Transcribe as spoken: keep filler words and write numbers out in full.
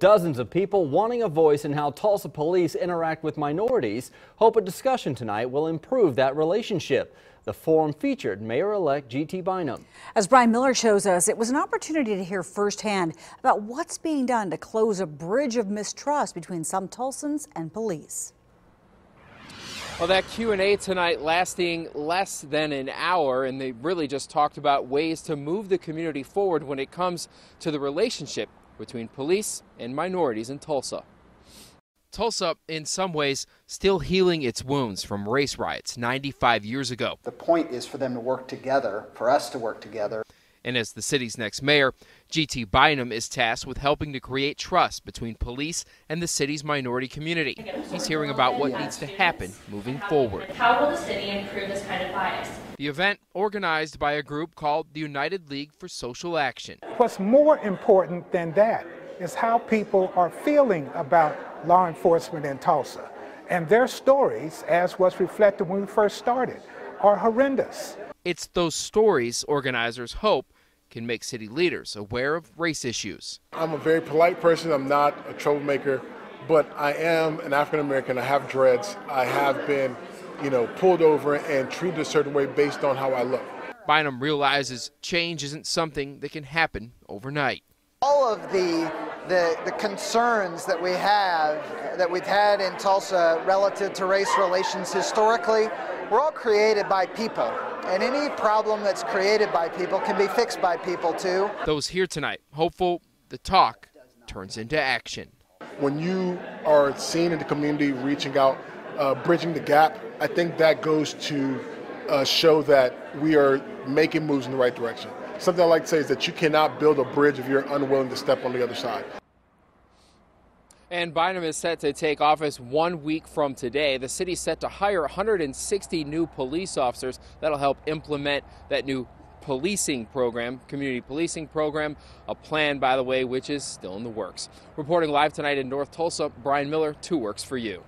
Dozens of people wanting a voice in how Tulsa police interact with minorities hope a discussion tonight will improve that relationship. The forum featured Mayor-elect G T Bynum. As Brian Miller shows us, it was an opportunity to hear firsthand about what's being done to close a bridge of mistrust between some Tulsans and police. Well, that Q and A tonight lasting less than an hour, and they really just talked about ways to move the community forward when it comes to the relationship between police and minorities in Tulsa. Tulsa, in some ways, still healing its wounds from race riots ninety-five years ago. The point is for them to work together, for us to work together. And as the city's next mayor, G T Bynum is tasked with helping to create trust between police and the city's minority community. He's hearing about what needs to happen moving forward. How will the city improve this kind of bias? The event organized by a group called the United League for Social Action. What's more important than that is how people are feeling about law enforcement in Tulsa. And their stories, as was reflected when we first started, are horrendous. It's those stories organizers hope can make city leaders aware of race issues. I'm a very polite person. I'm not a troublemaker, but I am an African-American. I have dreads. I have been, you know, pulled over and treated a certain way based on how I look. Bynum realizes change isn't something that can happen overnight. All of the The, the concerns that we have, that we've had in Tulsa relative to race relations historically, were all created by people. And any problem that's created by people can be fixed by people too. Those here tonight hopeful the talk turns into action. When you are seen in the community reaching out, uh, bridging the gap, I think that goes to uh, show that we are making moves in the right direction. Something I like to say is that you cannot build a bridge if you're unwilling to step on the other side. And Bynum is set to take office one week from today. The city's set to hire one hundred sixty new police officers. That'll help implement that new policing program, community policing program, a plan, by the way, which is still in the works. Reporting live tonight in North Tulsa, Brian Miller, two Works for You.